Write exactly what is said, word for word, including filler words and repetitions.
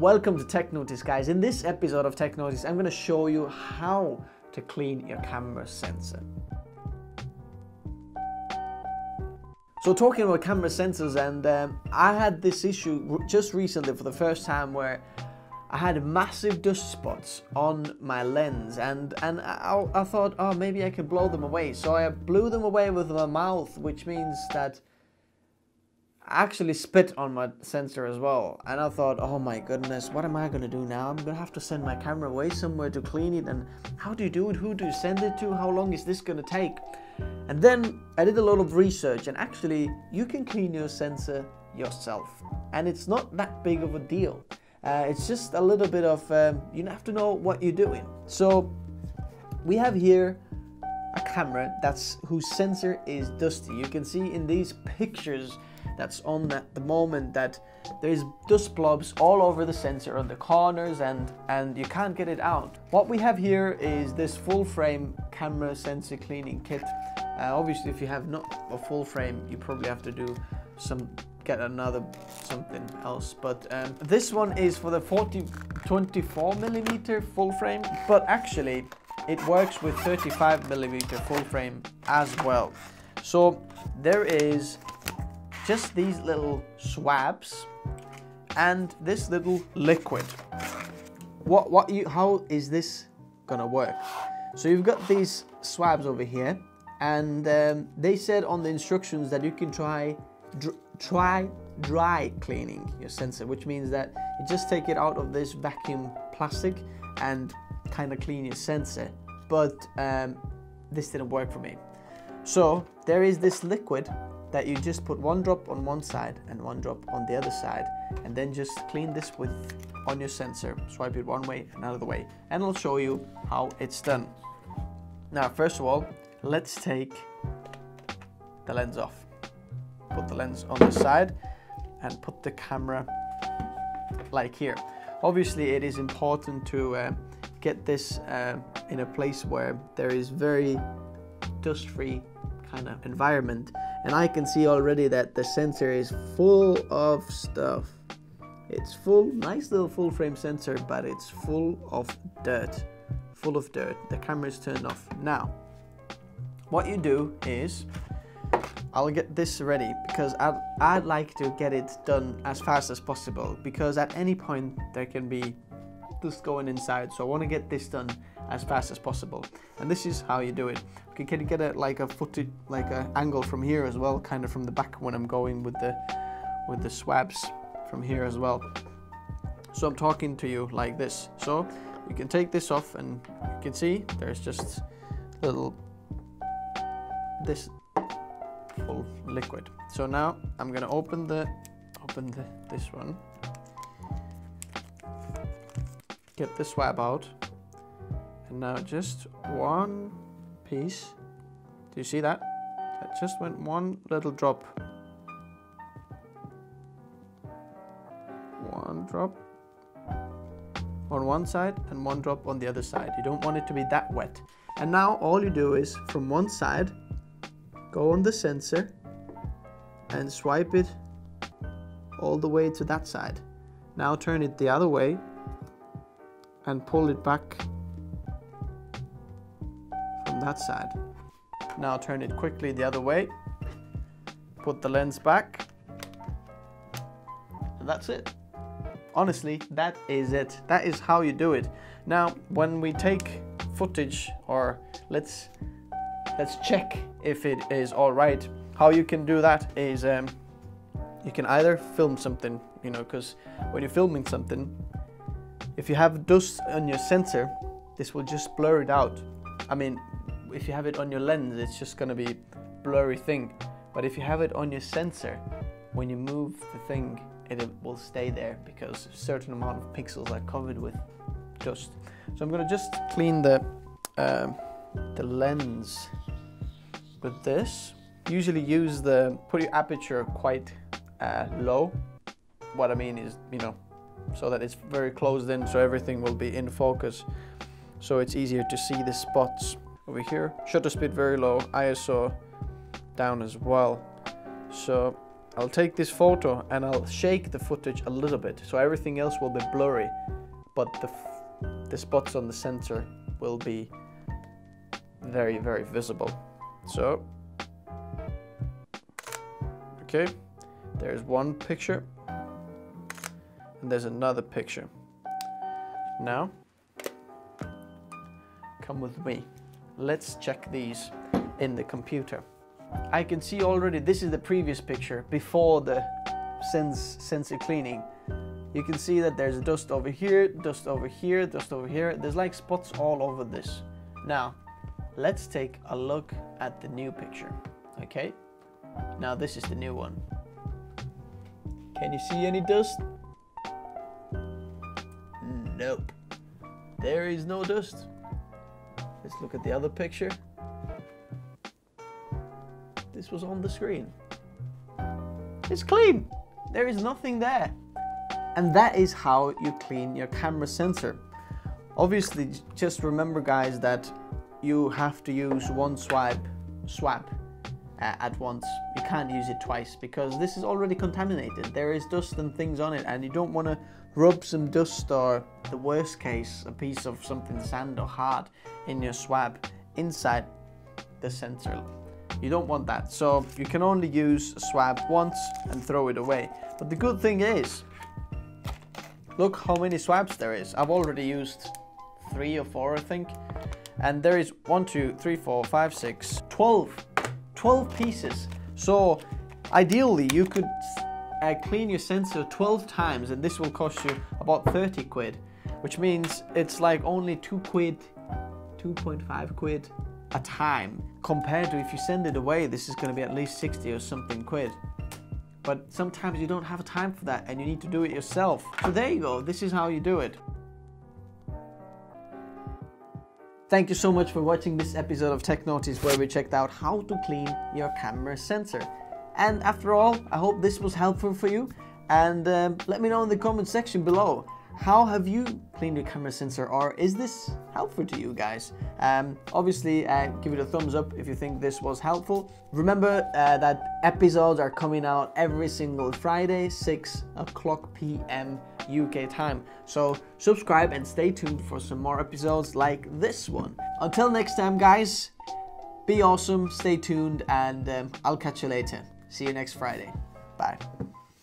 Welcome to Tech Notice, guys. In this episode of Tech Notice, I'm going to show you how to clean your camera sensor. So talking about camera sensors, and um, I had this issue just recently for the first time where I had massive dust spots on my lens, and, and I, I thought, oh, maybe I could blow them away. So I blew them away with my mouth, which means that I actually spit on my sensor as well. And I thought, oh my goodness, what am I gonna do now? I'm gonna have to send my camera away somewhere to clean it, and how do you do it? Who do you send it to? How long is this gonna take? And then I did a lot of research, and actually you can clean your sensor yourself, and it's not that big of a deal. Uh, it's just a little bit of, um, you have to know what you're doing. So we have here a camera that's whose sensor is dusty. You can see in these pictures that's on at the moment that there's dust blobs all over the sensor on the corners, and, and you can't get it out. What we have here is this full frame camera sensor cleaning kit. Uh, obviously if you have not a full frame, you probably have to do some get another something else, but um, this one is for the forty twenty-four millimeter full frame, but actually it works with thirty-five millimeter full frame as well. So there is just these little swabs and this little liquid. What what you how is this gonna work? So you've got these swabs over here, and um, they said on the instructions that you can try dr try dry cleaning your sensor, which means that you just take it out of this vacuum plastic and kind of clean your sensor. But um, this didn't work for me. So there is this liquid that you just put one drop on one side and one drop on the other side, and then just clean this with on your sensor. Swipe it one way, another way, and I'll show you how it's done. Now, first of all, let's take the lens off. Put the lens on the side and put the camera like here. Obviously it is important to uh, get this uh, in a place where there is very dust-free kind of environment, and I can see already that the sensor is full of stuff. It's full, nice little full frame sensor, but it's full of dirt, full of dirt. The camera is turned off. Now what you do is, I'll get this ready because I'd, I'd like to get it done as fast as possible, because at any point there can be dust going inside, so I want to get this done as fast as possible. And this is how you do it. You can get it like a footage, like an angle from here as well, kind of from the back when I'm going with the with the swabs from here as well. So I'm talking to you like this. So you can take this off, and you can see there's just little this full liquid. So now I'm gonna open the open the, this one, get the swab out, and now just one piece. Do you see that? That just went one little drop. One drop on one side and one drop on the other side. You don't want it to be that wet. And now all you do is from one side go on the sensor and swipe it all the way to that side. Now turn it the other way and pull it back from that side. Now turn it quickly the other way, put the lens back, and that's it. Honestly, that is it. That is how you do it. Now, when we take footage, or let's Let's check if it is all right. How you can do that is um, you can either film something, you know, because when you're filming something, if you have dust on your sensor, this will just blur it out. I mean, if you have it on your lens, it's just gonna be blurry thing. But if you have it on your sensor, when you move the thing, it will stay there because a certain amount of pixels are covered with dust. So I'm gonna just clean the um, the lens with this. Usually use the put your aperture quite uh, low. What I mean is, you know, so that it's very closed in, so everything will be in focus, so it's easier to see the spots over here. Shutter speed very low, I S O down as well. So I'll take this photo and I'll shake the footage a little bit, so everything else will be blurry, but the, f the spots on the sensor will be very, very visible. So, okay, there's one picture and there's another picture. Now, come with me. Let's check these in the computer. I can see already, this is the previous picture before the sense, sensor cleaning. You can see that there's dust over here, dust over here, dust over here. There's like spots all over this. Now, let's take a look at the new picture, okay? Now this is the new one. Can you see any dust? Nope. There is no dust. Let's look at the other picture. This was on the screen. It's clean. There is nothing there. And that is how you clean your camera sensor. Obviously, just remember, guys, that you have to use one swipe swab uh, at once. You can't use it twice because this is already contaminated. There is dust and things on it, and you don't want to rub some dust or, the worst case, a piece of something sand or hard in your swab inside the sensor. You don't want that, so you can only use a swab once and throw it away. But the good thing is, look how many swabs there is. I've already used three or four, I think. And there is one, two, three, four, five, six, twelve. twelve pieces. So ideally, you could uh, clean your sensor twelve times, and this will cost you about thirty quid, which means it's like only two quid, two point five quid. A time, compared to if you send it away, this is going to be at least sixty or something quid. But sometimes you don't have time for that and you need to do it yourself. So there you go, this is how you do it. Thank you so much for watching this episode of Tech Notice, where we checked out how to clean your camera sensor. And after all, I hope this was helpful for you, and um, let me know in the comment section below. How have you cleaned your camera sensor, or is this helpful to you guys? Um, obviously, uh, give it a thumbs up if you think this was helpful. Remember uh, that episodes are coming out every single Friday, six o'clock P M U K time. So subscribe and stay tuned for some more episodes like this one. Until next time, guys, be awesome, stay tuned, and um, I'll catch you later. See you next Friday. Bye.